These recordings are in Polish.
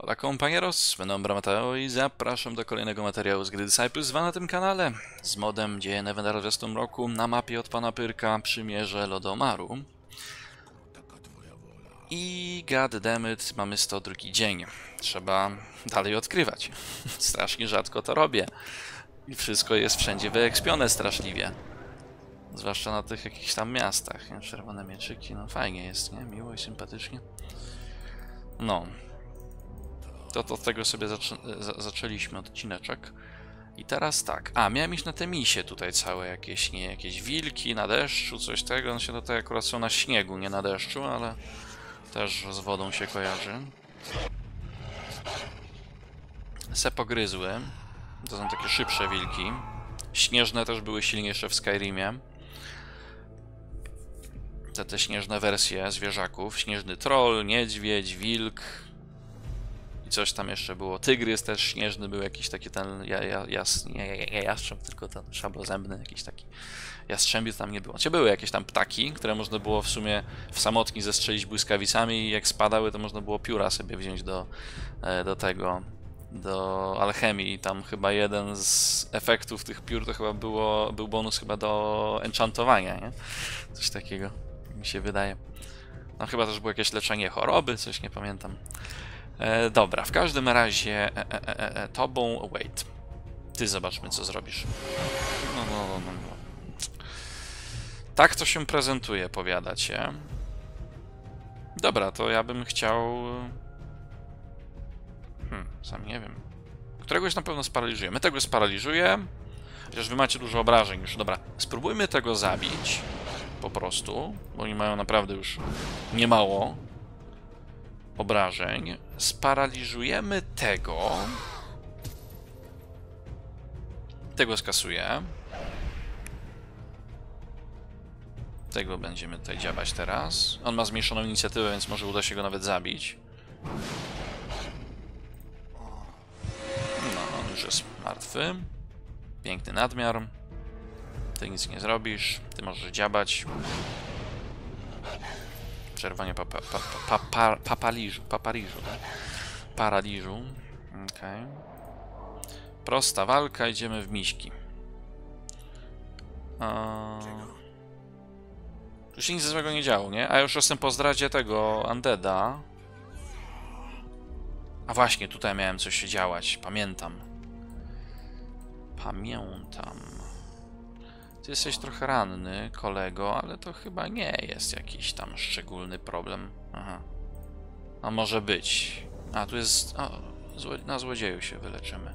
Hola compañeros, będę Obramateo i zapraszam do kolejnego materiału z gry Disciples 2 na tym kanale z modem Dzieje Nevendaar w 20 roku na mapie od Pana Pyrka Przymierze Lodomaru. I goddammit, mamy 102 dzień. Trzeba dalej odkrywać. Strasznie rzadko to robię. I wszystko jest wszędzie wyekspione straszliwie. Zwłaszcza na tych jakichś tam miastach. Nie? Czerwone mieczyki, no fajnie jest, nie? Miło i sympatycznie. No. To od tego sobie zaczęliśmy odcineczek. I teraz tak. A, miałem iść na te misie tutaj całe jakieś, nie? Jakieś wilki na deszczu, coś tego. No się tutaj akurat są na śniegu, nie na deszczu, ale też z wodą się kojarzy. Se pogryzły. To są takie szybsze wilki. Śnieżne też były silniejsze w Skyrimie. Te śnieżne wersje zwierzaków. Śnieżny troll, niedźwiedź, wilk. I coś tam jeszcze było. Tygrys też śnieżny był, jakiś taki ten jastrząb, tylko ten szablozębny, jakiś taki jastrzębiec tam nie było. Znaczy były jakieś tam ptaki, które można było w sumie w samotni zestrzelić błyskawicami i jak spadały, to można było pióra sobie wziąć do alchemii. Tam chyba jeden z efektów tych piór to chyba był bonus chyba do enchantowania, nie? Coś takiego mi się wydaje. No chyba też było jakieś leczenie choroby, coś nie pamiętam. Dobra, w każdym razie tobą... Wait. Ty zobaczmy, co zrobisz. No. Tak to się prezentuje, powiadacie. Dobra, to ja bym chciał... Sam nie wiem. Któregoś na pewno sparaliżujemy. Tego sparaliżuję. Chociaż wy macie dużo obrażeń już. Dobra, spróbujmy tego zabić. Po prostu. Bo oni mają naprawdę już niemało obrażeń. Sparaliżujemy tego. Tego skasuję. Tego będziemy tutaj działać teraz. On ma zmniejszoną inicjatywę, więc może uda się go nawet zabić. No, on już jest martwy. Piękny nadmiar. Ty nic nie zrobisz. Ty możesz działać. Przerwanie paraliżu. Okej. Prosta walka, idziemy w miśki. Tu się nic złego nie działo, nie? A już jestem po zdradzie tego Undeada. A właśnie, tutaj miałem coś się działać. Pamiętam. Ty jesteś trochę ranny, kolego, ale to chyba nie jest jakiś tam szczególny problem. Aha. A może być. A, tu jest... na złodzieju się wyleczymy.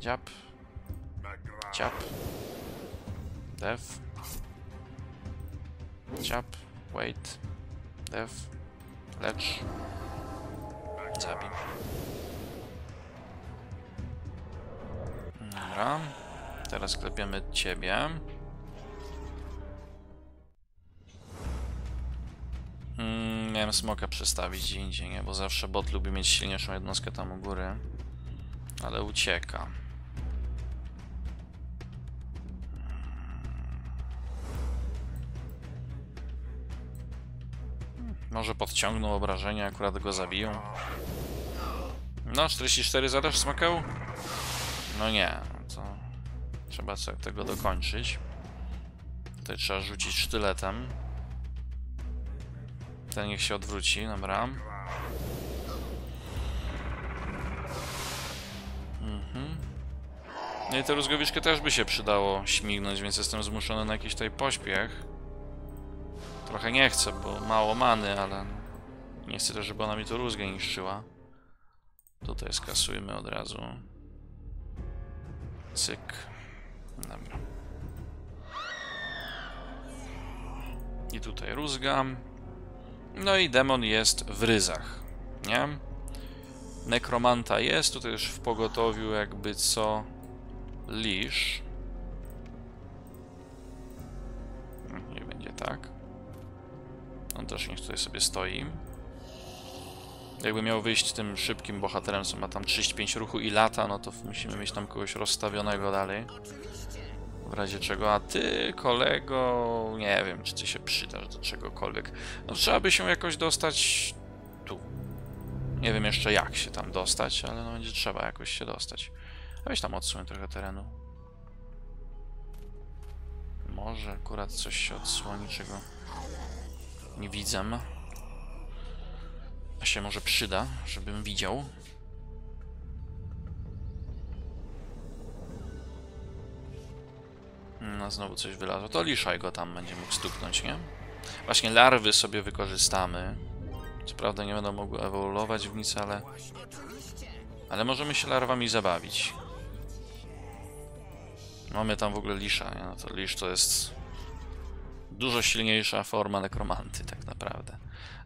Dziab. Ciap. Dev. Ciap. Wait. Dev. Lecz. Zabij. Dobra. Teraz klepiemy ciebie. Miałem smoka przestawić gdzie indziej, nie? Bo zawsze bot lubi mieć silniejszą jednostkę tam u góry. Ale ucieka. Może podciągną obrażenia, akurat go zabiją. No, 44 zadasz, smakał? No nie, to trzeba tego dokończyć. Tutaj trzeba rzucić sztyletem. Ten niech się odwróci, dobra. No i tę rózgowiczkę też by się przydało śmignąć, więc jestem zmuszony na jakiś tutaj pośpiech. Trochę nie chcę, bo mało many, ale nie chcę też, żeby ona mi tu rózgę niszczyła. Tutaj skasujmy od razu. Cyk. Dobra. I tutaj rózga. No i demon jest w ryzach, nie? Nekromanta jest, tutaj już w pogotowiu jakby co lisz. Nie będzie tak. On też niech tutaj sobie stoi. Jakby miał wyjść tym szybkim bohaterem, co ma tam 35 ruchu i lata, no to musimy mieć tam kogoś rozstawionego dalej. W razie czego, a ty, kolego, nie wiem, czy ty się przydasz do czegokolwiek. No trzeba by się jakoś dostać tu. Nie wiem jeszcze jak się tam dostać, ale no będzie trzeba jakoś się dostać. A weź tam odsuń trochę terenu. Może akurat coś się odsłoni, czego nie widzę. A się może przyda, żebym widział. No, znowu coś wylazło. To liszaj go tam, będzie mógł stuknąć, nie? Właśnie larwy sobie wykorzystamy. Co prawda nie będą mogły ewoluować w nic, ale... ale możemy się larwami zabawić. Mamy tam w ogóle lisza, nie? No to lisz to jest... dużo silniejsza forma nekromanty, tak naprawdę.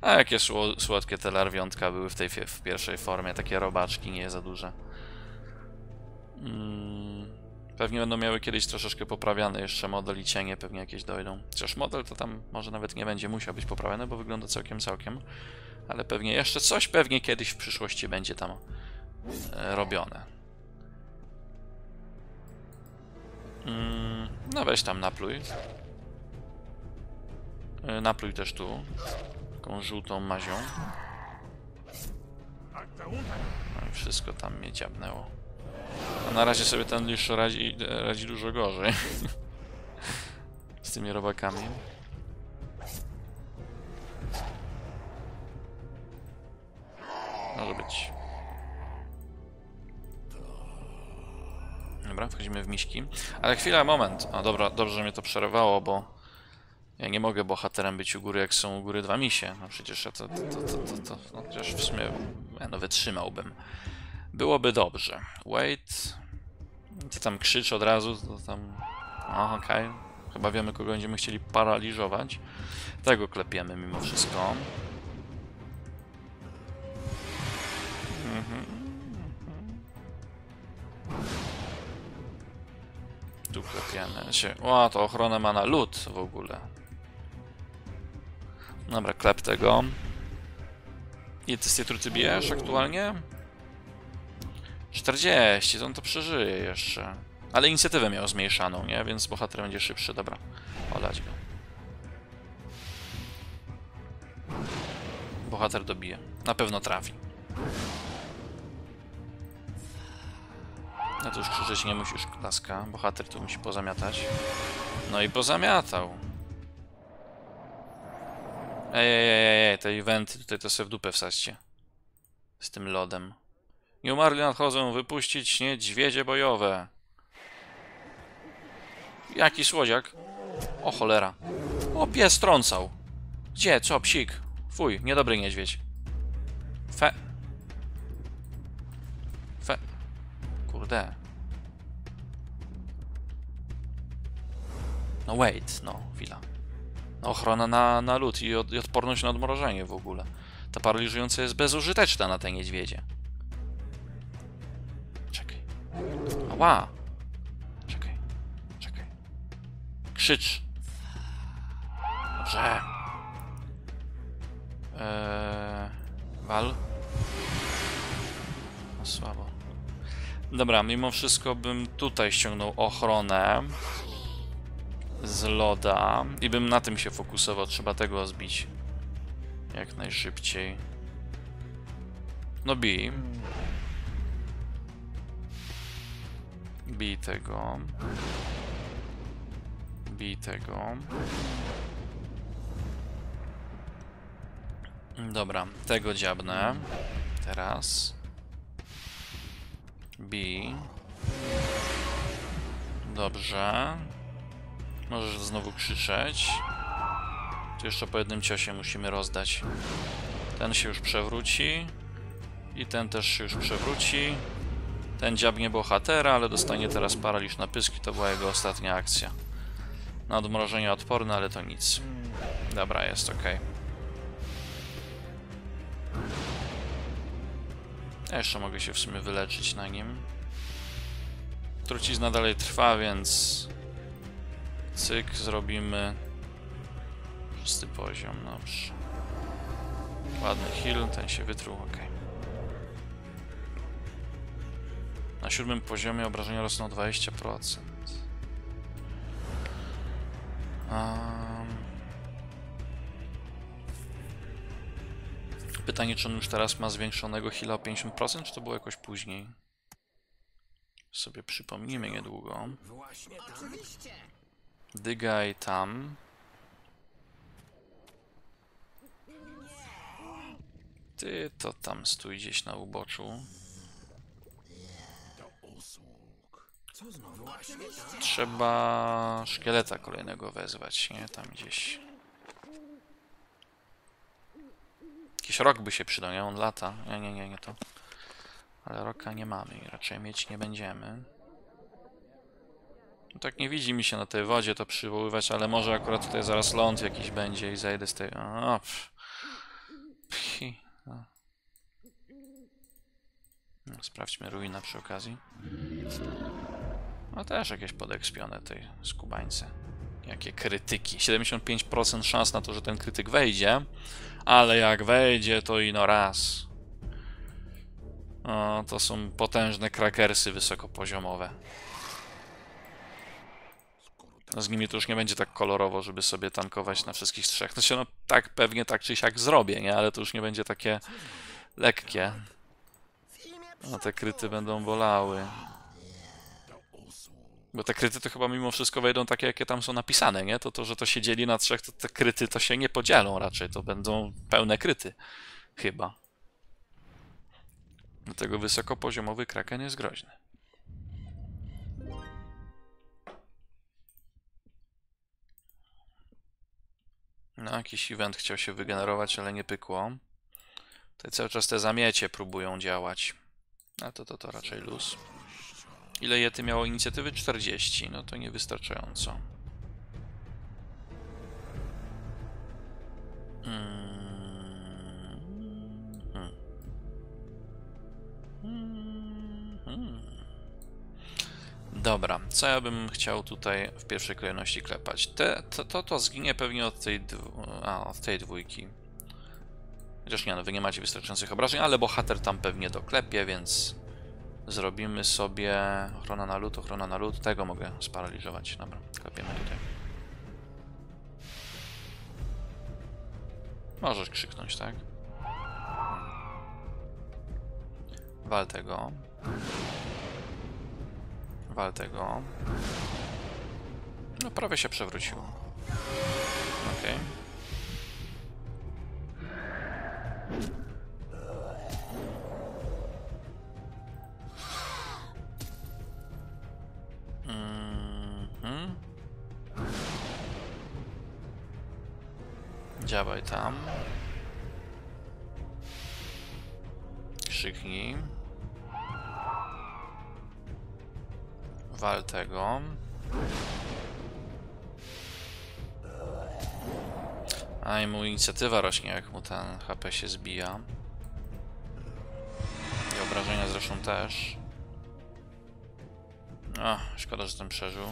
A jakie słodkie te larwiątka były w tej pierwszej formie. Takie robaczki, nie za duże. Pewnie będą miały kiedyś troszeczkę poprawiane jeszcze model i cienie pewnie jakieś dojdą. Chociaż model to tam może nawet nie będzie musiał być poprawiany, bo wygląda całkiem. Ale pewnie jeszcze coś pewnie kiedyś w przyszłości będzie tam robione. No weź tam napluj. Napluj też tu. Taką żółtą mazią. No i wszystko tam mnie dziabnęło. A na razie sobie ten lisz radzi dużo gorzej z tymi robakami. Może być. Dobra, wchodzimy w miśki. Ale chwila, moment. A dobra, dobrze, że mnie to przerwało, bo ja nie mogę bohaterem być u góry, jak są u góry dwa misie. No przecież ja no przecież w sumie wytrzymałbym. Byłoby dobrze. Wait. Ty tam krzycz od razu, to tam... okej. Chyba wiemy, kogo będziemy chcieli paraliżować. Tego klepiemy mimo wszystko. Tu klepiemy. O, to ochrona ma na lód w ogóle. Dobra, klep tego. I ty z tej truty bijesz aktualnie? 40, to on to przeżyje jeszcze. Ale inicjatywę miał zmniejszaną, nie? Więc bohater będzie szybszy. Dobra, olać go. Bohater dobije. Na pewno trafi. No to już krzyczeć nie musisz, klaska. Bohater tu musi pozamiatać. No i pozamiatał. Ej, te eventy tutaj to sobie w dupę wsadźcie. Z tym lodem. Nie umarli nadchodzą wypuścić niedźwiedzie bojowe. Jaki słodziak? O cholera. O, pies trącał. Gdzie? Co? Psik. Fuj, niedobry niedźwiedź. Kurde. No wait, no, chwila. No, ochrona na lód i odporność na odmrożenie w ogóle. Ta paraliżująca jest bezużyteczna na te niedźwiedzie. Ła! Czekaj. Krzycz! Dobrze! Wal. No słabo. Dobra, mimo wszystko bym tutaj ściągnął ochronę z loda i bym na tym się fokusował. Trzeba tego zbić jak najszybciej. No bij. Bij tego. Bij tego. Dobra, tego dziabnę. Teraz. Bij. Dobrze. Możesz znowu krzyczeć. Tu jeszcze po jednym ciosie musimy rozdać. Ten się już przewróci. I ten też się już przewróci. Ten dziabnie bohatera, ale dostanie teraz paraliż na pyski. To była jego ostatnia akcja. Na odmrożenie odporny, ale to nic. Dobra, jest ok. Ja jeszcze mogę się w sumie wyleczyć na nim. Trucizna dalej trwa, więc... cyk, zrobimy... szósty poziom, dobrze. Ładny heal, ten się wytruł, ok. Na 7. poziomie obrażenia rosną 20%. Pytanie, czy on już teraz ma zwiększonego heala o 50%, czy to było jakoś później? Sobie przypomnimy niedługo. Dygaj tam. Ty to tam stój gdzieś na uboczu. Trzeba szkieleta kolejnego wezwać, nie? Tam gdzieś. Jakiś rok by się przydał, nie? On lata. Nie to. Ale roka nie mamy i raczej mieć nie będziemy. No tak nie widzi mi się na tej wodzie to przywoływać, ale może akurat tutaj zaraz ląd jakiś będzie i zejdę z tej... O, no. No, sprawdźmy ruinę przy okazji. No też jakieś podekspione tej skubańce. Jakie krytyki. 75% szans na to, że ten krytyk wejdzie. Ale jak wejdzie, to ino raz. O, to są potężne krakersy wysokopoziomowe. No z nimi to już nie będzie tak kolorowo, żeby sobie tankować na wszystkich trzech. Znaczy, no tak, pewnie tak czy siak zrobię, nie? Ale to już nie będzie takie lekkie. No te kryty będą bolały. Bo te kryty to chyba mimo wszystko wejdą takie, jakie tam są napisane, nie? To, że to się dzieli na trzech, to te kryty to się nie podzielą raczej. To będą pełne kryty. Chyba. Dlatego wysokopoziomowy kraken jest groźny. No, jakiś event chciał się wygenerować, ale nie pykło. Tutaj cały czas te zamiecie próbują działać. A to raczej luz. Ile jety miało inicjatywy? 40. No to niewystarczająco. Dobra, co ja bym chciał tutaj w pierwszej kolejności klepać? To zginie pewnie od tej, dwójki. Chociaż nie, no wy nie macie wystarczających obrażeń, ale bohater tam pewnie doklepie, więc zrobimy sobie ochrona na lód, tego mogę sparaliżować. Dobra, klepiemy tutaj. Możesz krzyknąć, tak? Wal tego. Wal tego. No prawie się przewróciło. Okej. Działaj tam. Krzyknij. Wal tego. A i mu inicjatywa rośnie, jak mu ten HP się zbija. I obrażenia zresztą też. A, szkoda, że ten przeżył.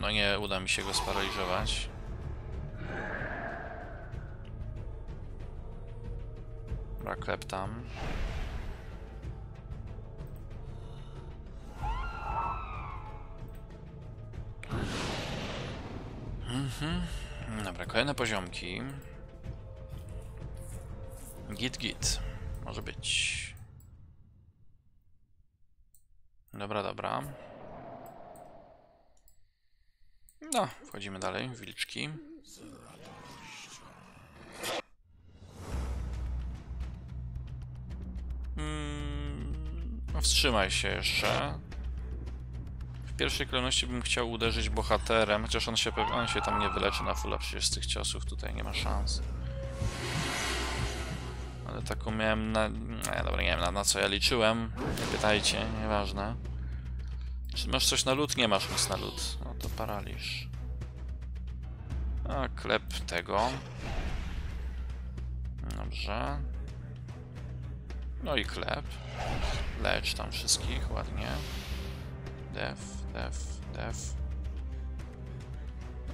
No nie uda mi się go sparaliżować. Dobra, klep tam. Dobra, kolejne poziomki. Git. Może być. Dobra. No, wchodzimy dalej. Wilczki. Wstrzymaj się jeszcze. W pierwszej kolejności bym chciał uderzyć bohaterem, chociaż on się tam nie wyleczy na fulla, przecież z tych ciosów tutaj nie ma szans. Ale taką miałem na... dobra, nie wiem na co ja liczyłem, nie pytajcie, nieważne. Czy masz coś na lód? Nie masz nic na lód. No to paraliż. A, klep tego. Dobrze. No i klep. Lecz tam wszystkich, ładnie. Def.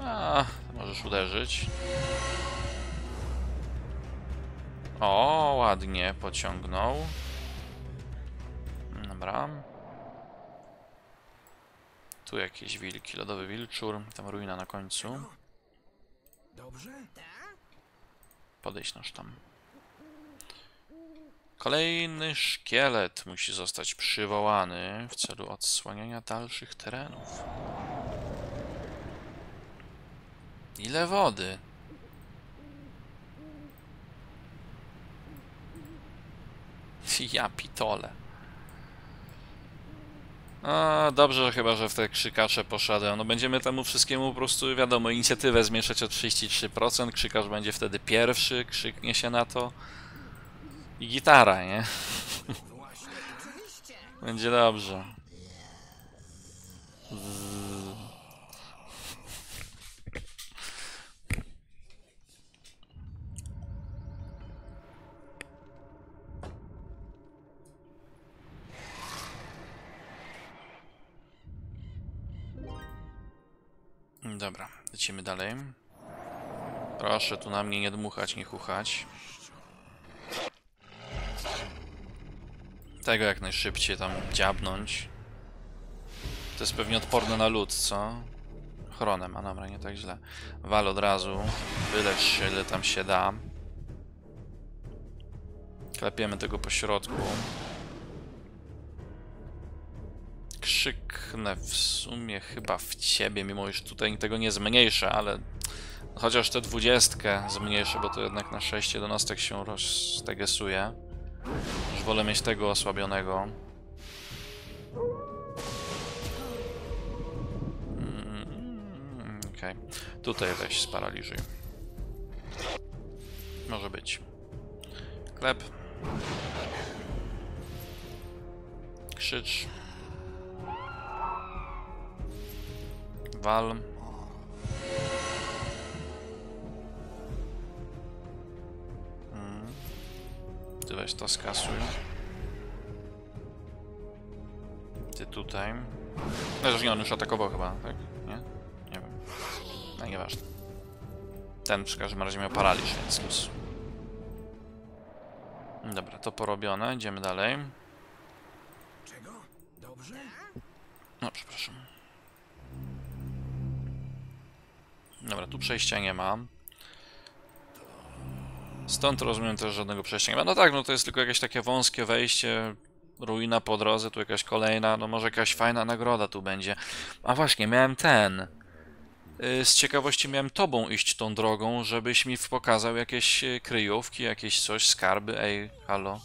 A, możesz uderzyć. O, ładnie pociągnął. Dobra. Tu jakieś wilki, lodowy wilczur, tam ruina na końcu. Dobrze? Podejdź nasz tam. Kolejny szkielet musi zostać przywołany w celu odsłaniania dalszych terenów. Ile wody? Ja pitole. A, dobrze, chyba że w te krzykacze poszedłem. No będziemy temu wszystkiemu po prostu, wiadomo, inicjatywę zmniejszać o 33%. Krzykarz będzie wtedy pierwszy, krzyknie się na to. I gitara, nie? Będzie dobrze. Dobra, lecimy dalej. Proszę tu na mnie nie dmuchać, nie chuchać. Tego jak najszybciej tam dziabnąć. To jest pewnie odporne na lód, co? Chronem, a dobra, nie tak źle. Wal od razu, wylecz się ile tam się da. Klepiemy tego po środku. Krzyknę w sumie chyba w ciebie, mimo iż tutaj tego nie zmniejszę, ale chociaż tę 20 zmniejszę, bo to jednak na 6-11 się roztegesuje. Już wolę mieć tego osłabionego. Okej. Okay. Tutaj weź sparaliżuj. Może być. Klep. Krzycz. Wal. Ty weź to skasuj. Ty tutaj. No nie, on już atakował chyba, tak? Nie? Nie wiem. No nieważne. Ten przy każdym razie miał paraliż, więc luz. Dobra, to porobione. Idziemy dalej. Czego? Dobrze? No, przepraszam. Dobra, tu przejścia nie ma. Stąd rozumiem też żadnego przejścia nie ma. No tak, no to jest tylko jakieś takie wąskie wejście, ruina po drodze, tu jakaś kolejna, no może jakaś fajna nagroda tu będzie. A właśnie, miałem ten. Z ciekawości miałem tobą iść tą drogą, żebyś mi pokazał jakieś kryjówki, jakieś coś, skarby. Ej, halo.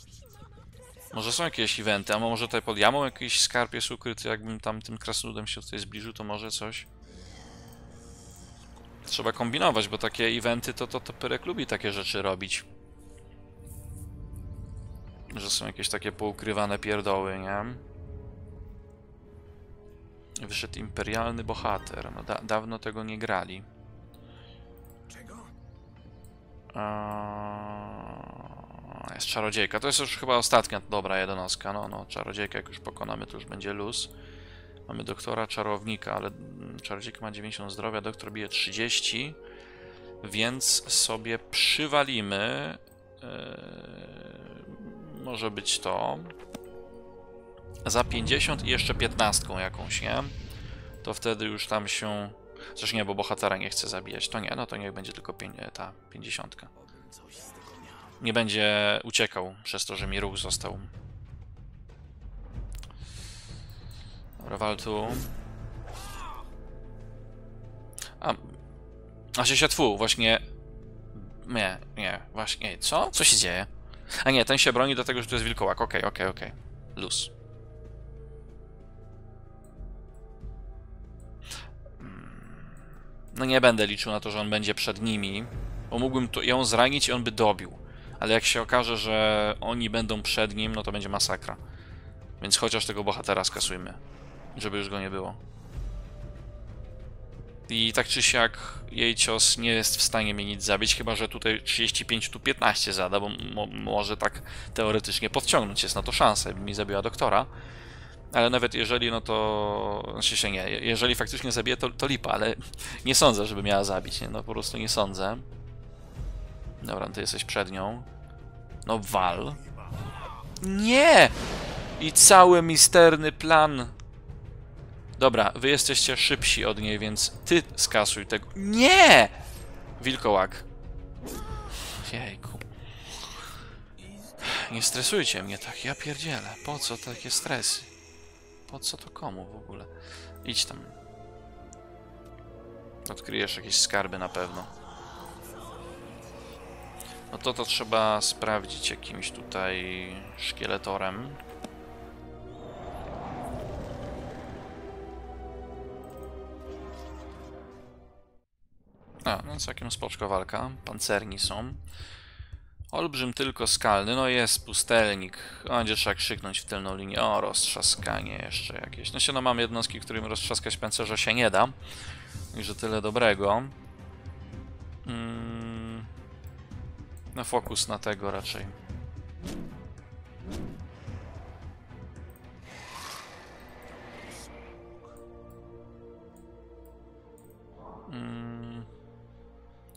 Może są jakieś eventy, a może tutaj pod jamą jakiś skarb jest ukryty, jakbym tam tym krasnudem się tutaj zbliżył, to może coś. Trzeba kombinować, bo takie eventy to Pyrek lubi takie rzeczy robić. Że są jakieś takie poukrywane pierdoły, nie? Wyszedł imperialny bohater. No, dawno tego nie grali. Czego? Jest czarodziejka. To jest już chyba ostatnia dobra jedenastka. No, czarodziejka jak już pokonamy, to już będzie luz. Mamy doktora czarownika, ale czarodziejka ma 90 zdrowia, doktor bije 30, więc sobie przywalimy. Może być to za 50 i jeszcze 15 jakąś, nie? To wtedy już tam się... Zresztą nie, bo bohatera nie chce zabijać. To nie, no to niech będzie tylko ta 50. Nie będzie uciekał przez to, że mi ruch został. Dobra, wal tu. A się tfu, właśnie... Nie, właśnie... Co? Co się dzieje? A nie, ten się broni do tego, że to jest wilkołak. Okej. Luz. No nie będę liczył na to, że on będzie przed nimi. Bo mógłbym tu ją zranić i on by dobił. Ale jak się okaże, że oni będą przed nim, no to będzie masakra. Więc chociaż tego bohatera skasujmy. Żeby już go nie było. I tak czy siak jej cios nie jest w stanie mnie nic zabić, chyba że tutaj 35, tu 15 zada, bo może tak teoretycznie podciągnąć, jest na to szansa, by mi zabiła doktora. Ale nawet jeżeli, no to... Znaczy się nie, jeżeli faktycznie zabije, to lipa, ale nie sądzę, żeby miała zabić, nie? No po prostu nie sądzę. Dobra, ty jesteś przed nią. No wal. Nie! I cały misterny plan Dobra, wy jesteście szybsi od niej, więc ty skasuj tego. Nie! Wilkołak. Jejku. Nie stresujcie mnie tak, ja pierdzielę. Po co takie stresy? Po co to komu w ogóle? Idź tam. Odkryjesz jakieś skarby na pewno. No to trzeba sprawdzić jakimś tutaj szkieletorem. A, no całkiem spoczko walka. Pancerni są. Olbrzym tylko skalny. No jest pustelnik. O, będzie trzeba krzyknąć w tylną linię. O, roztrzaskanie jeszcze jakieś. No się no mam jednostki, którym roztrzaskać pancerza się nie da. I że tyle dobrego. No fokus na tego raczej.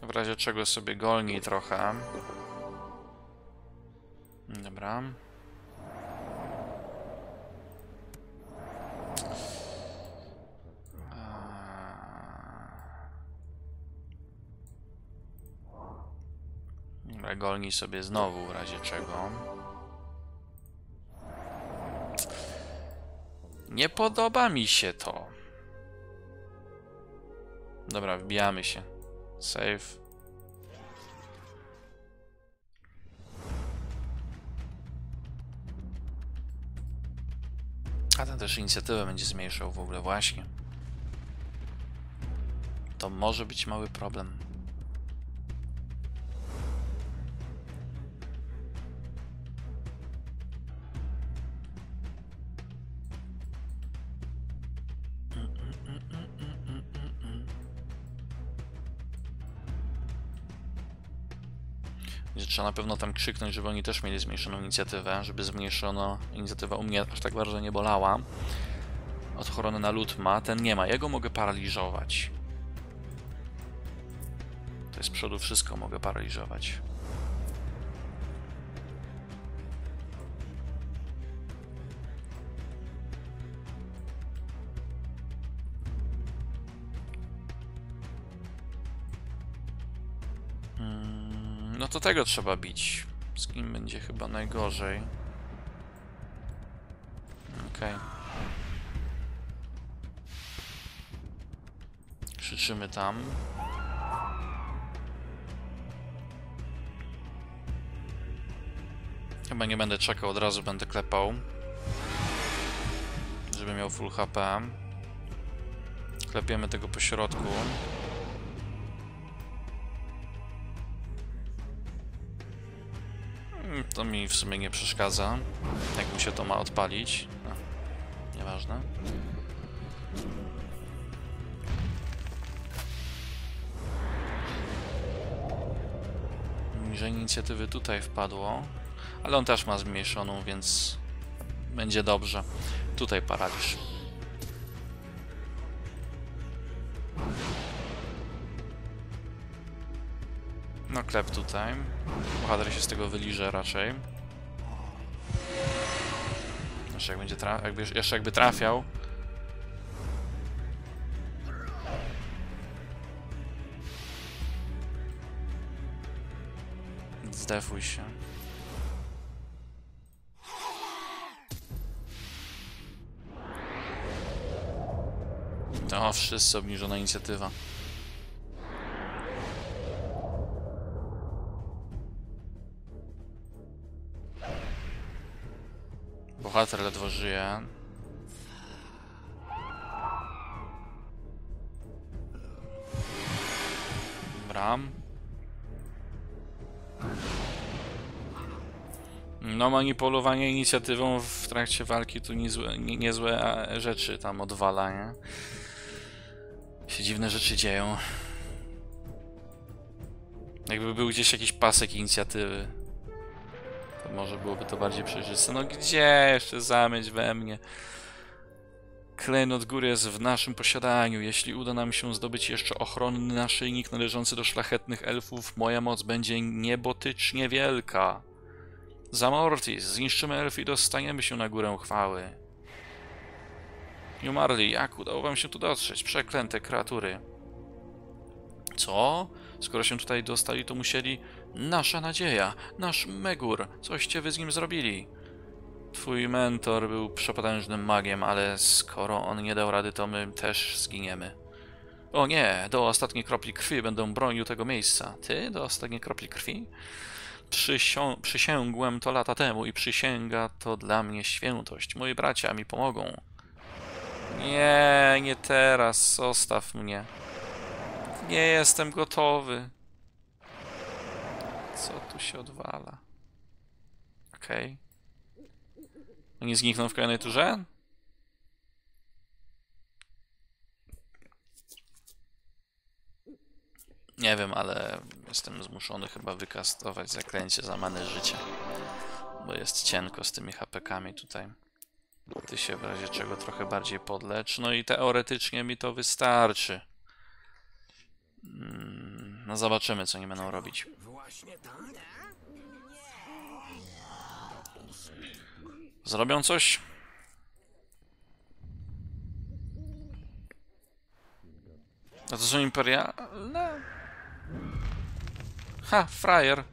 W razie czego sobie golni trochę. Dobra. Golni sobie znowu w razie czego. Nie podoba mi się to. Dobra, wbijamy się. Save. A ten też inicjatywę będzie zmniejszał w ogóle, właśnie. To może być mały problem. Trzeba na pewno tam krzyknąć, żeby oni też mieli zmniejszoną inicjatywę, żeby zmniejszono inicjatywę u mnie aż tak bardzo nie bolała. Odchorony na lód ma, ten nie ma, jego mogę paraliżować. To z przodu wszystko mogę paraliżować. No to tego trzeba bić. Z kim będzie chyba najgorzej. Okej. Krzyczymy tam. Chyba nie będę czekał, od razu będę klepał. Żeby miał full HP. Klepiemy tego po środku. To mi w sumie nie przeszkadza, jak mu się to ma odpalić. No, nieważne. Że inicjatywy tutaj wpadło, ale on też ma zmniejszoną, więc będzie dobrze. Tutaj paraliż. No klep tutaj. Bohater się z tego wyliże raczej. Jeszcze jak będzie jakby trafiał. Zdefuj się. No, wszyscy obniżona inicjatywa. Bohater ledwo żyje. Bram. No, manipulowanie inicjatywą w trakcie walki to niezłe rzeczy tam odwala, nie? Się dziwne rzeczy dzieją. Jakby był gdzieś jakiś pasek inicjatywy. To może byłoby to bardziej przejrzyste. No gdzie jeszcze zamyć we mnie? Klejnot góry jest w naszym posiadaniu. Jeśli uda nam się zdobyć jeszcze ochronny naszyjnik należący do szlachetnych elfów, moja moc będzie niebotycznie wielka. Zamortis, zniszczymy elfy i dostaniemy się na górę chwały. I umarli. Jak udało wam się tu dotrzeć? Przeklęte kreatury. Co? Skoro się tutaj dostali, to musieli... Nasza nadzieja! Nasz Megur! Coście wy z nim zrobili? Twój mentor był przepotężnym magiem, ale skoro on nie dał rady, to my też zginiemy. O nie! Do ostatniej kropli krwi będę bronił tego miejsca. Ty? Do ostatniej kropli krwi? Przysięgłem to lata temu i przysięga to dla mnie świętość. Moi bracia mi pomogą. Nie, nie teraz. Zostaw mnie. Nie jestem gotowy. Co tu się odwala? Okej. Oni znikną w kolejnej turze? Nie wiem, ale jestem zmuszony chyba wykastować zaklęcie za manę życia. Bo jest cienko z tymi HP-kami tutaj. Ty się w razie czego trochę bardziej podlecz. No i teoretycznie mi to wystarczy. No zobaczymy, co oni będą robić. Zrobią coś? A to są imperialne? Ha, frajer!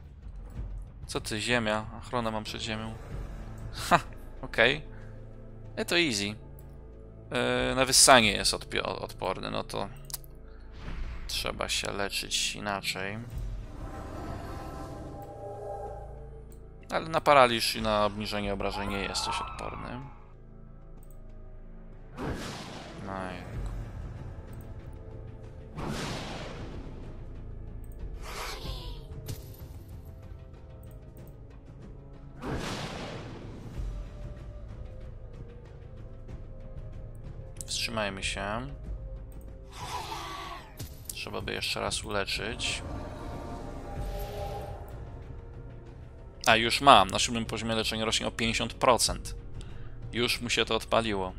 Co ty, ziemia? Ochronę mam przed ziemią. Ha, okej. To easy. Na wyssanie jest odporny, no to... Trzeba się leczyć inaczej. Ale na paraliż i na obniżenie obrażeń nie jest coś odporny. No i... Wstrzymajmy się. Trzeba by jeszcze raz uleczyć. A już mam. Na 7. poziomie leczenie rośnie o 50%. Już mu się to odpaliło.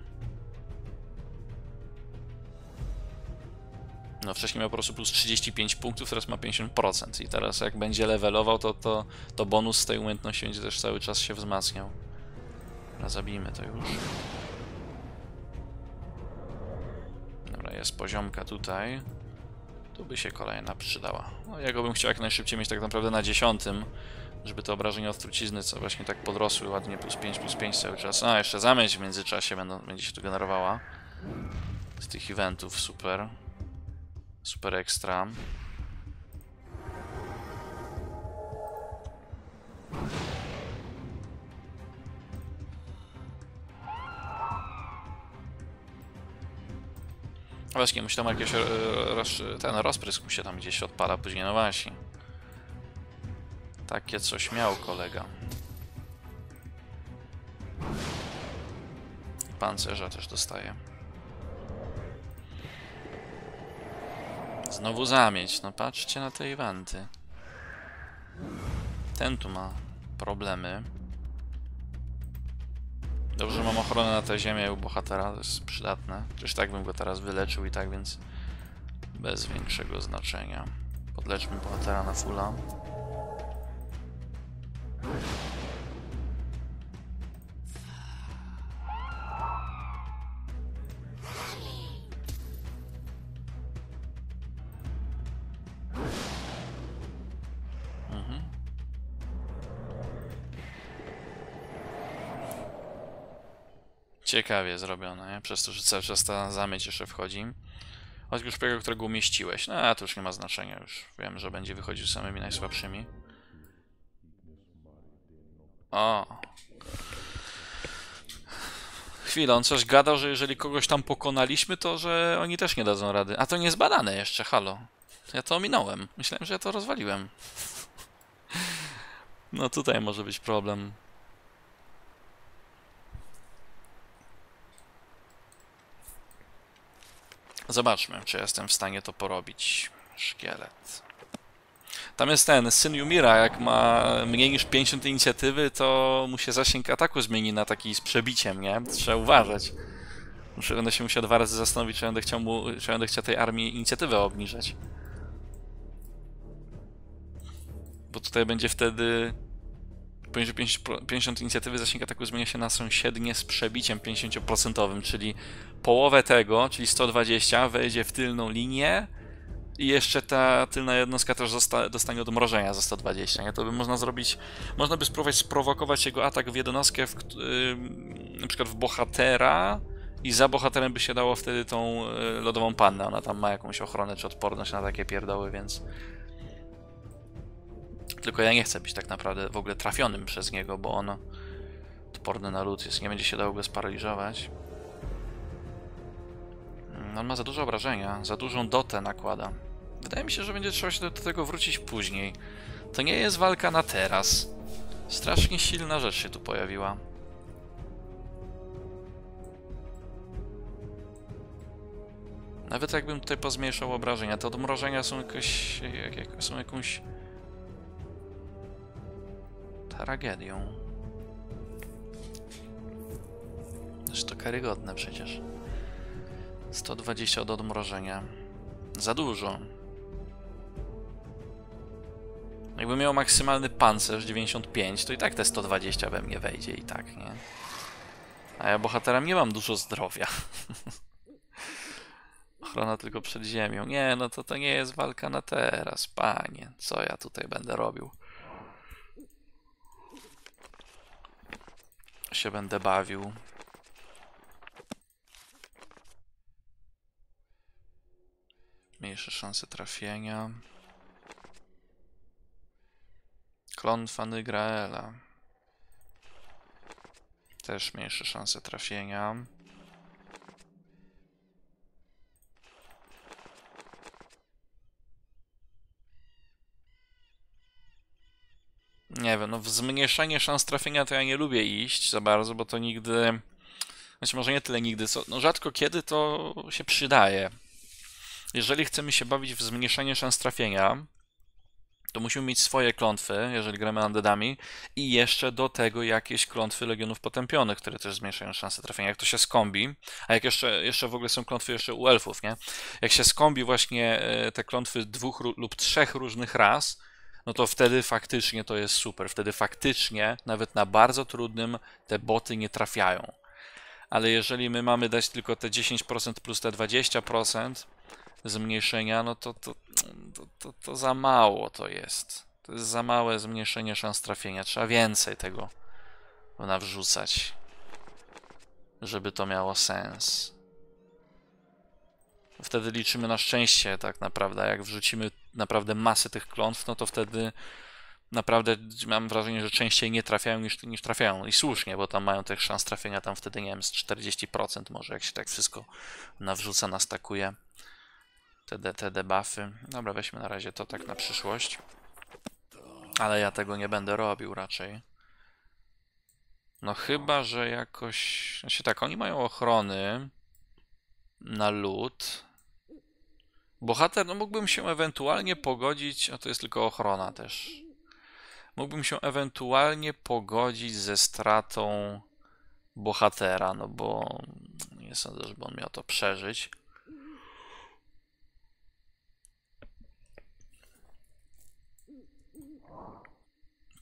No wcześniej miał po prostu plus 35 punktów, teraz ma 50%. I teraz jak będzie levelował, to bonus z tej umiejętności będzie też cały czas się wzmacniał. Dobra, zabijmy to już. Dobra, jest poziomka tutaj. Tu by się kolejna przydała. No ja go bym chciał jak najszybciej mieć tak naprawdę na 10. Żeby te obrażenia od trucizny, co właśnie tak podrosły ładnie, plus 5 cały czas. A, jeszcze zamęć w międzyczasie będzie się tu generowała. Z tych eventów, super. Super ekstra. Właśnie, musi tam jakiś rozprysk mu się tam gdzieś odpala później, no właśnie. Takie coś miał kolega. Pancerza też dostaje. Znowu zamieć, no patrzcie na te eventy. Ten tu ma problemy. Dobrze, mam ochronę na tę ziemię u bohatera, to jest przydatne. Przecież tak bym go teraz wyleczył i tak, więc bez większego znaczenia. Podleczmy bohatera na fulla. Ciekawie zrobione, nie? Przez to, że cały czas ta zamieć jeszcze wchodzi. Choć już szpiega, którego umieściłeś. No, a to już nie ma znaczenia. Już wiem, że będzie wychodził z samymi najsłabszymi. O! Chwilę, on coś gadał, że jeżeli kogoś tam pokonaliśmy, to że oni też nie dadzą rady. A to nie zbadane jeszcze, halo. Ja to ominąłem. Myślałem, że ja to rozwaliłem. No tutaj może być problem. Zobaczmy, czy jestem w stanie to porobić. Szkielet. Tam jest ten syn Jumira, jak ma mniej niż 50 inicjatywy, to mu się zasięg ataku zmieni na taki z przebiciem, nie? Trzeba uważać. Będę się musiał 2 razy zastanowić, czy będę chciał tej armii inicjatywę obniżać. Bo tutaj będzie wtedy Poniżej 50 inicjatywy zasięg ataku zmienia się na sąsiednie z przebiciem 50%, czyli połowę tego, czyli 120 wejdzie w tylną linię i jeszcze ta tylna jednostka też dostanie odmrożenia za 120. Nie? To by można zrobić, można by spróbować sprowokować jego atak w jednostkę, na przykład w bohatera, i za bohaterem by się dało wtedy tą lodową pannę. Ona tam ma jakąś ochronę czy odporność na takie pierdoły, więc... Tylko ja nie chcę być tak naprawdę w ogóle trafionym przez niego, bo on odporny na lód jest, nie będzie się dało go sparaliżować. On ma za dużo obrażenia, za dużą dotę nakłada. Wydaje mi się, że będzie trzeba się do tego wrócić później. To nie jest walka na teraz. Strasznie silna rzecz się tu pojawiła. Nawet jakbym tutaj pozmniejszał obrażenia, te odmrożenia są jakoś... są jakąś... tragedią. Zresztą to karygodne przecież. 120 od odmrożenia. Za dużo. Jakbym miał maksymalny pancerz 95, to i tak te 120 we mnie wejdzie i tak, nie? A ja bohaterem nie mam dużo zdrowia. Ochrona tylko przed ziemią. Nie, no to nie jest walka na teraz, panie. Co ja tutaj będę robił? Się będę bawił. Mniejsze szanse trafienia. Klon Fanygraela. Też mniejsze szanse trafienia. Nie wiem, no w zmniejszenie szans trafienia to ja nie lubię iść za bardzo, bo to nigdy... Znaczy może nie tyle nigdy, co... No rzadko kiedy to się przydaje. Jeżeli chcemy się bawić w zmniejszenie szans trafienia, to musimy mieć swoje klątwy, jeżeli gramy undeadami, i jeszcze do tego jakieś klątwy Legionów Potępionych, które też zmniejszają szanse trafienia. Jak to się skombi, a jak jeszcze w ogóle są klątwy jeszcze u elfów, nie? Jak się skombi właśnie te klątwy dwóch lub trzech różnych ras, no to wtedy faktycznie to jest super. Wtedy faktycznie nawet na bardzo trudnym te boty nie trafiają. Ale jeżeli my mamy dać tylko te 10% plus te 20% zmniejszenia, no to za mało to jest. To jest za małe zmniejszenie szans trafienia. Trzeba więcej tego nawrzucać, żeby to miało sens. Wtedy liczymy na szczęście tak naprawdę, jak wrzucimy naprawdę masę tych klątw, no to wtedy naprawdę mam wrażenie, że częściej nie trafiają niż trafiają. I słusznie, bo tam mają tych szans trafienia tam wtedy, nie wiem, z 40% może, jak się tak wszystko nawrzuca, nastakuje. Te debuffy. Dobra, weźmy na razie to tak na przyszłość. Ale ja tego nie będę robił raczej. No chyba, że jakoś... Znaczy tak, oni mają ochrony na lód. Bohater, no mógłbym się ewentualnie pogodzić, a to jest tylko ochrona też. Mógłbym się ewentualnie pogodzić ze stratą bohatera, no bo nie sądzę, żeby on miał to przeżyć.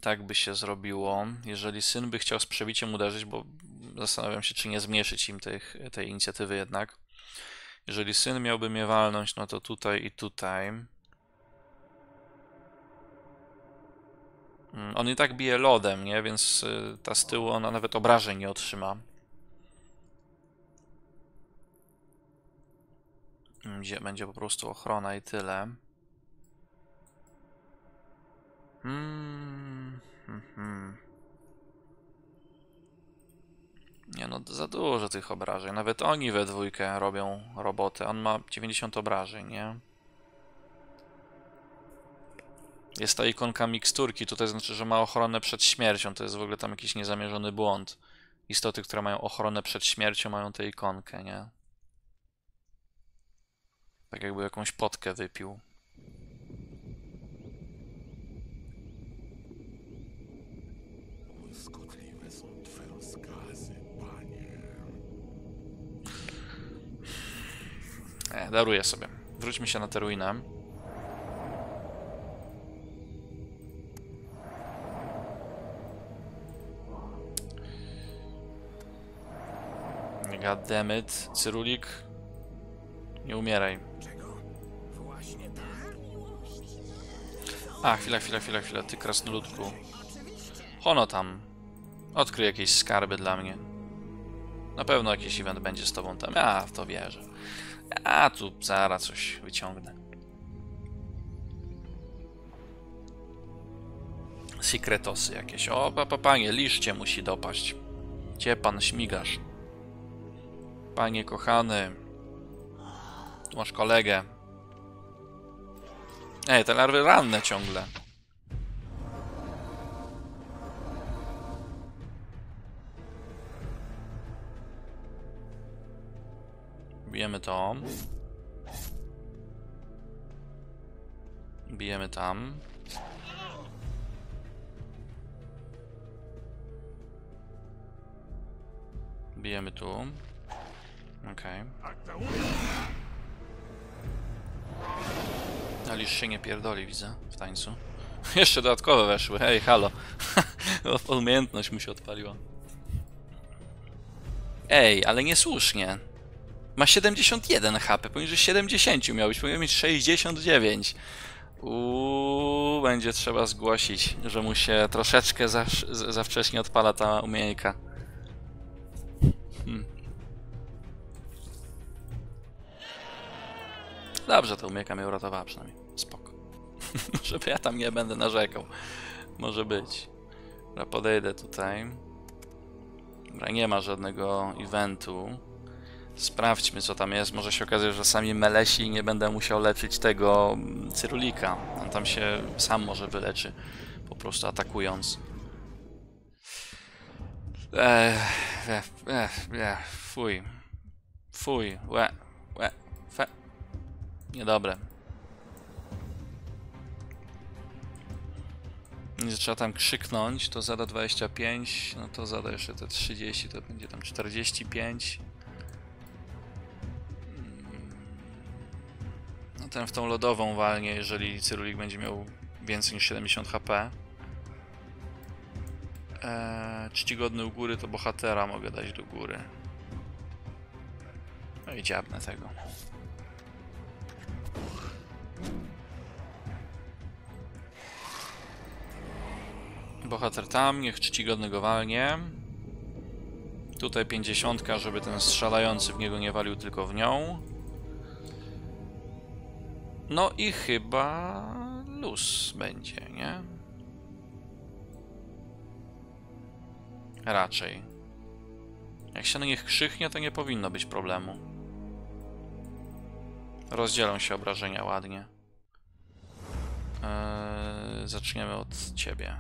Tak by się zrobiło, jeżeli syn by chciał z przebiciem uderzyć, bo zastanawiam się, czy nie zmniejszyć im tej inicjatywy jednak. Jeżeli syn miałby mnie walnąć, no to tutaj i tutaj. On i tak bije lodem, nie? Więc ta z tyłu ona nawet obrażeń nie otrzyma. Będzie po prostu ochrona i tyle. Nie no, za dużo tych obrażeń. Nawet oni we dwójkę robią robotę. On ma 90 obrażeń, nie? Jest ta ikonka miksturki. Tutaj znaczy, że ma ochronę przed śmiercią. To jest w ogóle tam jakiś niezamierzony błąd. Istoty, które mają ochronę przed śmiercią, mają tę ikonkę, nie? Tak jakby jakąś potkę wypił. Daruję sobie. Wróćmy się na tę ruinę. Goddammit, Cyrulik. Nie umieraj. A, chwila, ty krasnoludku. Ono tam. Odkryj jakieś skarby dla mnie. Na pewno jakiś event będzie z tobą tam. Ja w to wierzę. A tu zaraz coś wyciągnę. Sekretosy jakieś. O, panie, liście musi dopaść. Gdzie pan śmigasz? Panie kochany. Tu masz kolegę. Ej, te larwy ranne ciągle. Bijemy to. Bijemy tam. Bijemy tu. Okej. Ale już się nie pierdoli, widzę, w tańcu. Jeszcze dodatkowe weszły, hej, halo. Umiejętność mu się odpaliła. Ej, ale niesłusznie. Ma 71 HP, poniżej 70 miał być, powinien mieć 69. Będzie trzeba zgłosić, że mu się troszeczkę za wcześnie odpala ta umiejka. Dobrze, ta umiejka mnie uratowała przynajmniej. Spoko. Może ja tam nie będę narzekał. Może być. Dobra, podejdę tutaj. Dobra, nie ma żadnego eventu. Sprawdźmy, co tam jest. Może się okazuje, że sami melesi i nie będę musiał leczyć tego Cyrulika. On tam się sam może wyleczy, po prostu atakując. Fuj. Fuj. Niedobre. Nie trzeba tam krzyknąć, to zada 25, no to zada jeszcze te 30, to będzie tam 45. No ten w tą lodową walnie, jeżeli Cyrulik będzie miał więcej niż 70 HP. Czcigodny u góry to bohatera mogę dać do góry. No i dziabnę tego. Bohater tam, niech czcigodny go walnie. Tutaj 50, żeby ten strzelający w niego nie walił, tylko w nią. No i chyba luz będzie, nie? Raczej. Jak się na nich krzyknie, to nie powinno być problemu. Rozdzielą się obrażenia ładnie. Zaczniemy od ciebie.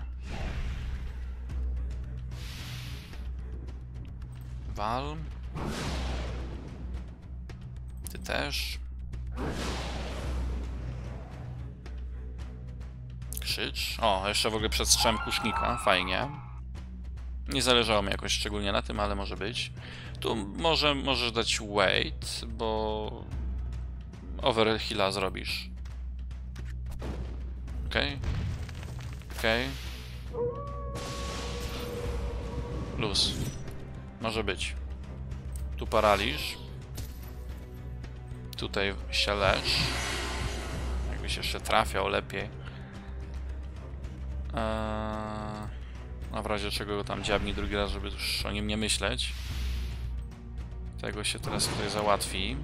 Wal. Ty też. Krzycz. O, jeszcze w ogóle przed strzem kusznika. Fajnie. Nie zależało mi jakoś szczególnie na tym, ale może być. Tu możesz dać wait, bo overheala zrobisz. Okej. Okej. Luz. Może być. Tu paraliż. Tutaj się lecz. Jakbyś jeszcze trafiał lepiej. A w razie czego go tam dziabni drugi raz, żeby już o nim nie myśleć. Tego się teraz tutaj załatwi.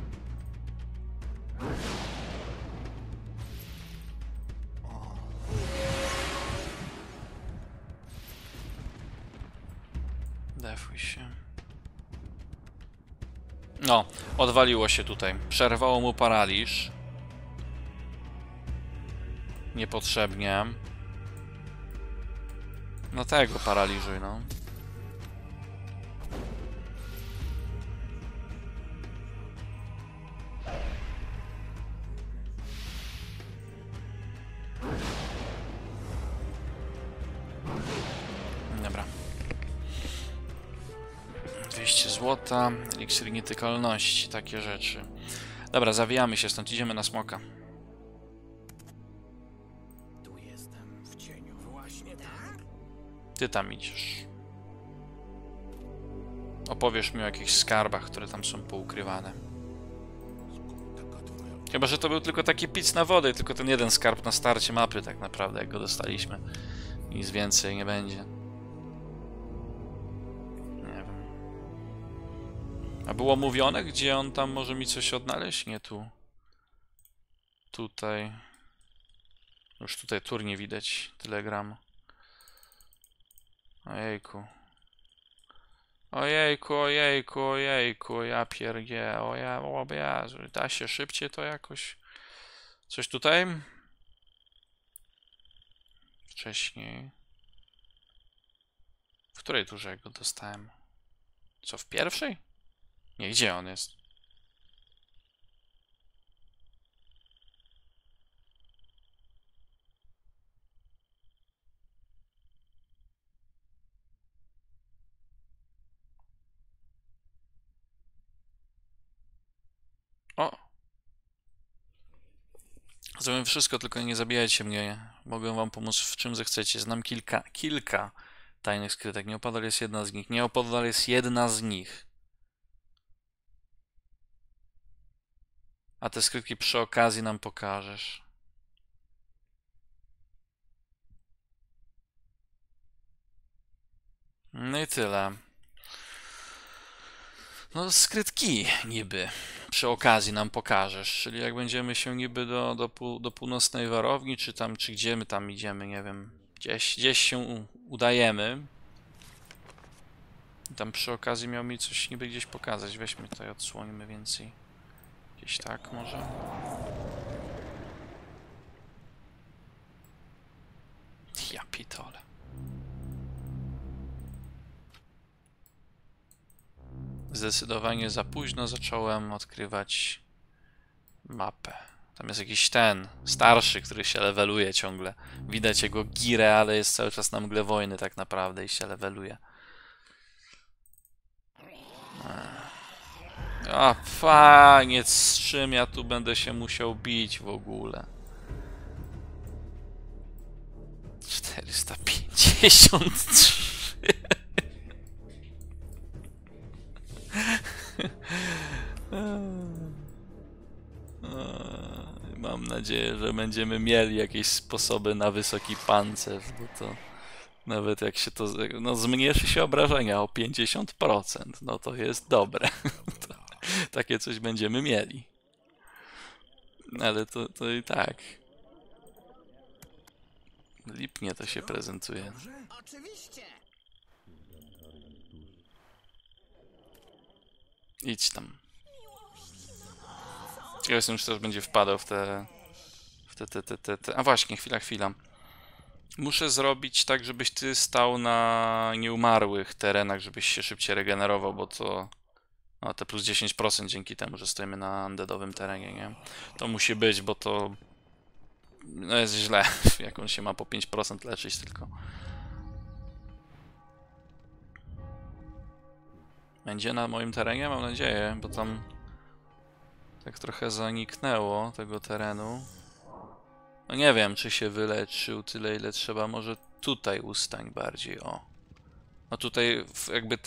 Defuj się. No, odwaliło się tutaj. Przerwało mu paraliż. Niepotrzebnie. No tego paraliżuj, no. Dobra. 200 złota, eliksir nietykalności, takie rzeczy. Dobra, zawijamy się stąd, idziemy na smoka. Ty tam idziesz. opowiesz mi o jakichś skarbach, które tam są poukrywane. Chyba że to był tylko taki pic na wodę i tylko ten jeden skarb na starcie mapy tak naprawdę, jak go dostaliśmy. Nic więcej nie będzie. Nie wiem. A było mówione, gdzie on tam może mi coś odnaleźć? Nie tu. Tutaj. Już tutaj tur nie widać. Telegram. Ojejku. Ojejku, ojejku, ojejku, ja pierdzie, o ja, da się szybciej to jakoś. Coś tutaj? Wcześniej. W której turze go dostałem? Co, w pierwszej? Nie, gdzie on jest? O! Zrobię wszystko, tylko nie zabijajcie mnie. Mogę wam pomóc w czym zechcecie. Znam kilka tajnych skrytek. Nieopodal jest jedna z nich. Nieopodal jest jedna z nich. A te skrytki przy okazji nam pokażesz. No i tyle. No skrytki niby przy okazji nam pokażesz, czyli jak będziemy się niby do północnej warowni, czy tam, czy gdzie my tam idziemy, nie wiem, gdzieś się udajemy. I tam przy okazji miał mi coś niby gdzieś pokazać, weźmy tutaj, odsłonimy więcej. Gdzieś tak może. Ja pitole. Zdecydowanie za późno zacząłem odkrywać mapę. Tam jest jakiś ten, starszy, który się leveluje ciągle. Widać jego girę, ale jest cały czas na mgle wojny tak naprawdę i się leveluje. A fajnie, z czym ja tu będę się musiał bić w ogóle? 453... Mam nadzieję, że będziemy mieli jakieś sposoby na wysoki pancerz, bo to nawet jak się to... No zmniejszy się obrażenia o 50%, no to jest dobre. To, takie coś będziemy mieli. Ale to i tak. Lipnie to się prezentuje. Oczywiście. Idź tam. Ja jestem, czy też będzie wpadał w te... A właśnie, chwila. Muszę zrobić tak, żebyś ty stał na nieumarłych terenach, żebyś się szybciej regenerował, bo to... No, te plus 10% dzięki temu, że stoimy na undeadowym terenie, nie? To musi być, bo to... No jest źle, jak on się ma po 5% leczyć tylko. Będzie na moim terenie? Mam nadzieję, bo tam tak trochę zaniknęło tego terenu. No nie wiem, czy się wyleczył tyle, ile trzeba. Może tutaj ustań bardziej, o. No tutaj jakby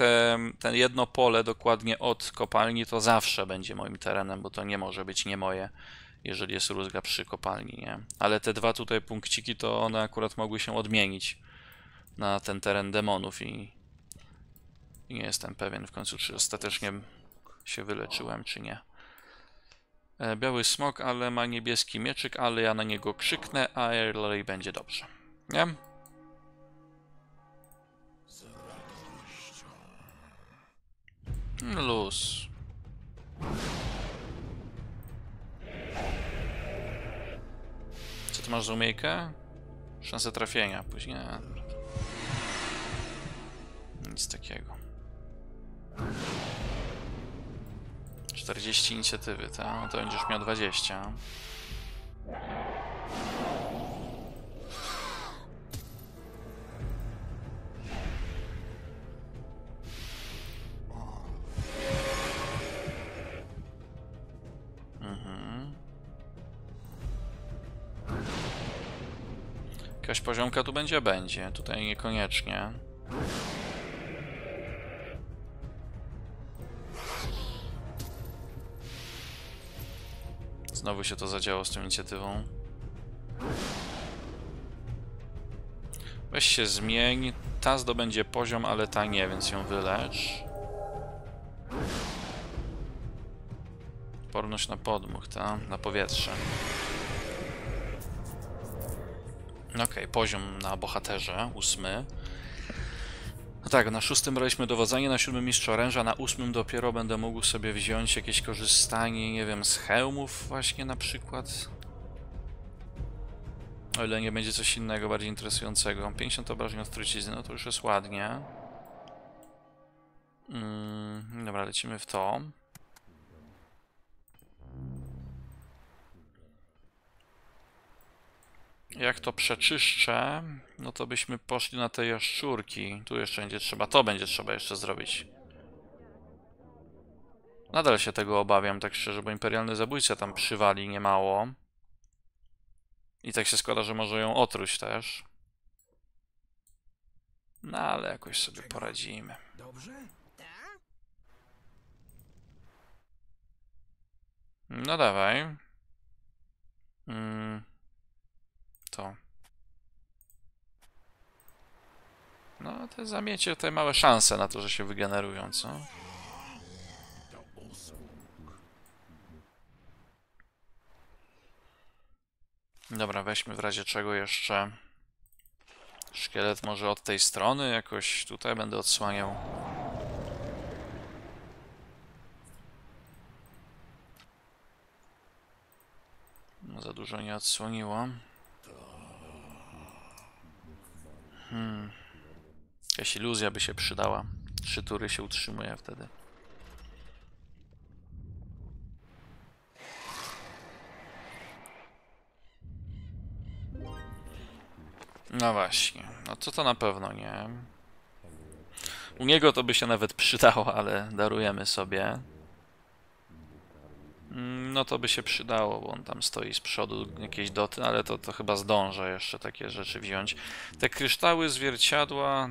ten jedno pole dokładnie od kopalni to zawsze będzie moim terenem, bo to nie może być nie moje, jeżeli jest rózga przy kopalni, nie? Ale te dwa tutaj punkciki, to one akurat mogły się odmienić na ten teren demonów i nie jestem pewien w końcu, czy ostatecznie się wyleczyłem, czy nie. Biały smok, ale ma niebieski mieczyk, ale ja na niego krzyknę, a dalej będzie dobrze. Nie? Luz. Co ty masz za umiejkę? Szansę trafienia, później... Nic takiego. 40 inicjatywy, tak? No to będziesz miał 20. Jakaś poziomka tu będzie? Będzie. Tutaj niekoniecznie. Znowu się to zadziało z tą inicjatywą. Weź się zmień. Ta zdobędzie poziom, ale ta nie, więc ją wylecz. Odporność na podmuch, ta? Na powietrze. Okej, poziom na bohaterze, 8. No tak, na 6 braliśmy dowodzenie, na 7 mistrz oręża, na 8 dopiero będę mógł sobie wziąć jakieś korzystanie, nie wiem, z hełmów właśnie na przykład. O ile nie będzie coś innego, bardziej interesującego. 50 obrażeń od trucizny, no to już jest ładnie. Dobra, lecimy w to. Jak to przeczyszczę, no to byśmy poszli na te jaszczurki. Tu jeszcze będzie trzeba, to będzie trzeba jeszcze zrobić. Nadal się tego obawiam, tak szczerze, bo imperialny zabójca tam przywali niemało. I tak się składa, że może ją otruć też. No ale jakoś sobie poradzimy. No dawaj. To. No, te zamiecie tutaj małe szanse na to, że się wygenerują, co? Dobra, weźmy w razie czego jeszcze. Szkielet może od tej strony jakoś tutaj będę odsłaniał. No, za dużo nie odsłoniło. Jakaś iluzja by się przydała. 3 tury się utrzymuje wtedy. No właśnie. No co to na pewno nie. U niego to by się nawet przydało, ale darujemy sobie. No to by się przydało, bo on tam stoi z przodu, jakieś doty, ale to chyba zdążę jeszcze takie rzeczy wziąć. Te kryształy, zwierciadła,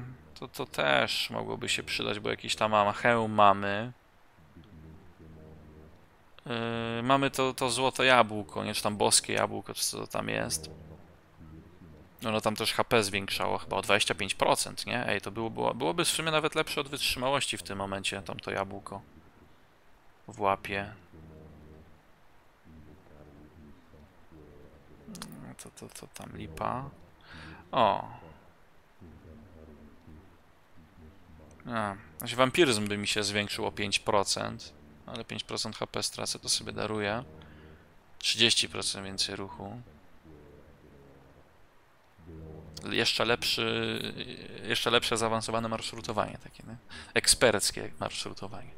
to też mogłoby się przydać, bo jakiś tam hełm mamy. Mamy to złote jabłko, nie, czy tam boskie jabłko, czy co to tam jest. No, tam też HP zwiększało chyba o 25%, nie? Ej, to byłoby w sumie nawet lepsze od wytrzymałości w tym momencie, tamto jabłko w łapie. To tam lipa. O. Znaczy wampiryzm by mi się zwiększył o 5%, ale 5% HP stracę, to sobie daruję. 30% więcej ruchu. Jeszcze lepsze zaawansowane marszrutowanie takie, nie? Eksperckie marszrutowanie.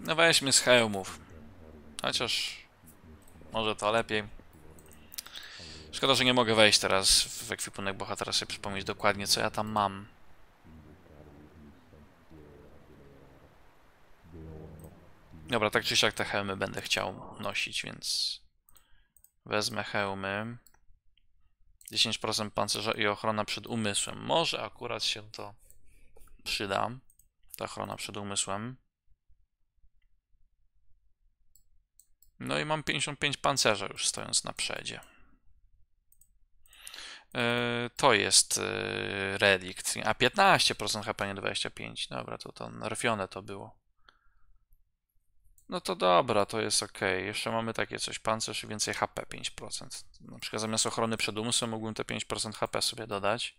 No weźmy z hełmów. Chociaż może to lepiej. Szkoda, że nie mogę wejść teraz w ekwipunek bohatera, sobie przypomnieć dokładnie, co ja tam mam. Dobra, tak czy siak te hełmy będę chciał nosić, więc wezmę hełmy. 10% pancerza i ochrona przed umysłem. Może akurat się to przyda, ta ochrona przed umysłem. No i mam 55 pancerza już stojąc na przedzie. To jest relikt. A 15% HP, nie 25. Dobra, to nerfione to było. No to dobra, to jest ok. Jeszcze mamy takie coś, pancerz i więcej HP, 5%. Na przykład zamiast ochrony przed umysłem mógłbym te 5% HP sobie dodać.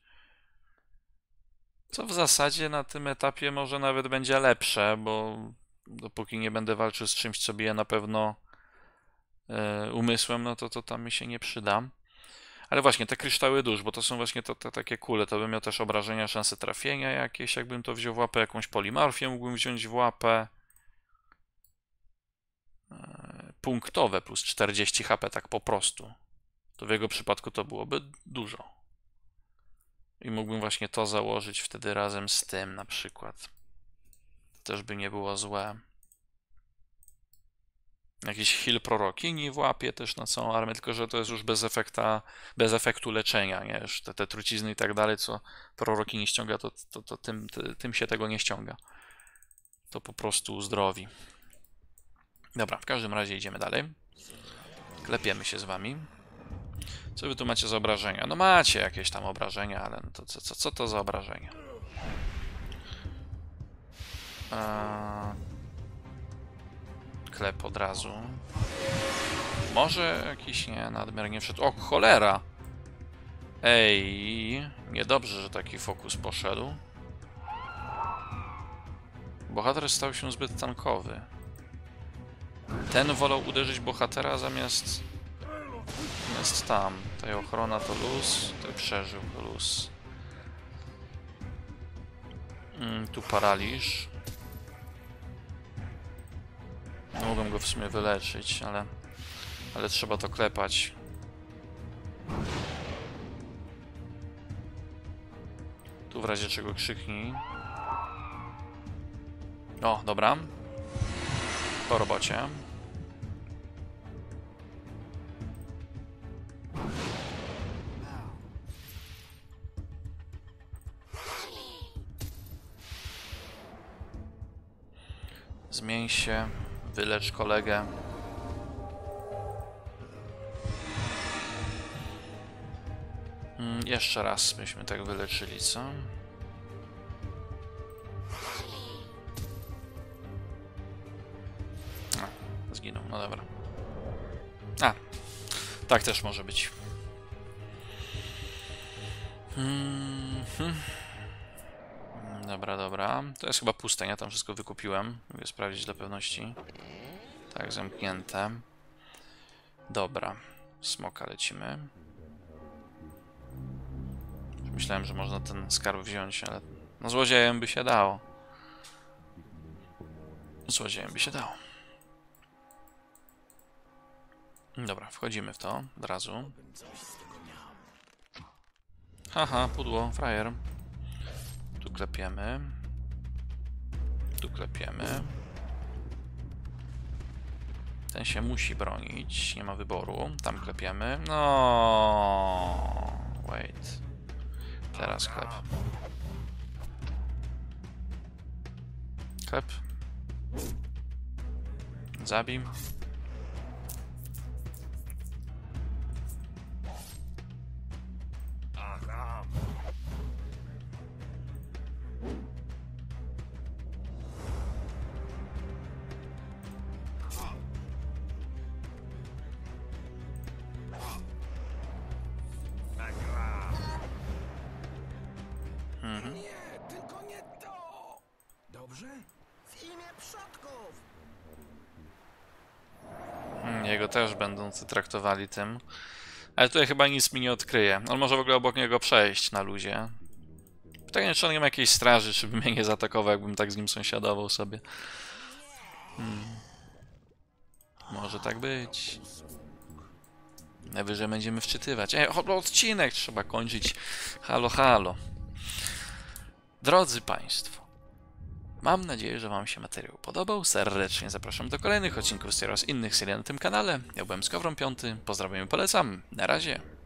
Co w zasadzie na tym etapie może nawet będzie lepsze, bo dopóki nie będę walczył z czymś, co bije na pewno umysłem, no to tam mi się nie przyda. Ale właśnie te kryształy dusz, bo to są właśnie te takie kule, to bym miał też obrażenia, szanse trafienia jakieś, jakbym to wziął w łapę, jakąś polimorfię mógłbym wziąć w łapę. Punktowe plus 40 HP, tak po prostu. To w jego przypadku to byłoby dużo. I mógłbym właśnie to założyć wtedy razem z tym na przykład. To też by nie było złe. Jakiś heal prorokini włapie też na całą armię, tylko że to jest już bez efektu leczenia, nie? Te trucizny i tak dalej, co prorokini ściąga, to tym się tego nie ściąga. To po prostu uzdrowi. Dobra, w każdym razie idziemy dalej. Klepiemy się z wami. Co wy tu macie za obrażenia? No macie jakieś tam obrażenia, ale no to co to za obrażenia? Klep od razu. Może jakiś nadmiernie wszedł. O, cholera! Ej, niedobrze, że taki fokus poszedł. Bohater stał się zbyt tankowy. Ten wolał uderzyć bohatera zamiast tam. Tutaj ochrona to luz, tutaj przeżył to luz. Tu paraliż. Nie mogłem go w sumie wyleczyć, ale trzeba to klepać. Tu w razie czego krzyknij. O, dobra. Po robocie. Zmień się. Wylecz kolegę. Jeszcze raz byśmy tak wyleczyli, co? A, zginął, no dobra. A, tak też może być. Dobra, dobra. To jest chyba puste, ja tam wszystko wykupiłem. Mogę sprawdzić dla pewności. Tak, zamknięte. Dobra. Smoka lecimy. Myślałem, że można ten skarb wziąć, ale... No złodziejem by się dało. Złodziejem by się dało. Dobra, wchodzimy w to od razu. Haha, pudło, frajer. Tu klepiemy. Tu klepiemy. Ten się musi bronić, nie ma wyboru. Tam klepiemy. No, wait. Teraz klep. Klep. Zabij. Jego też będą traktowali tym. Ale tutaj chyba nic mi nie odkryje. On może w ogóle obok niego przejść na luzie. Pytanie, czy on nie ma jakiejś straży, czy by mnie nie zaatakował, jakbym tak z nim sąsiadował sobie. Może tak być. Najwyżej będziemy wczytywać. Odcinek trzeba kończyć. Halo, halo. Drodzy Państwo. Mam nadzieję, że wam się materiał podobał. Serdecznie zapraszam do kolejnych odcinków serii oraz innych serii na tym kanale. Ja byłem SkowronV Piąty. Pozdrawiam i polecam. Na razie.